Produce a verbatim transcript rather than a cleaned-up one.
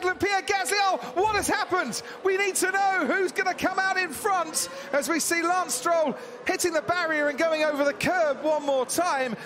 Pierre Gasly, oh, what has happened? We need to know who's going to come out in front as we see Lance Stroll hitting the barrier and going over the curb one more time.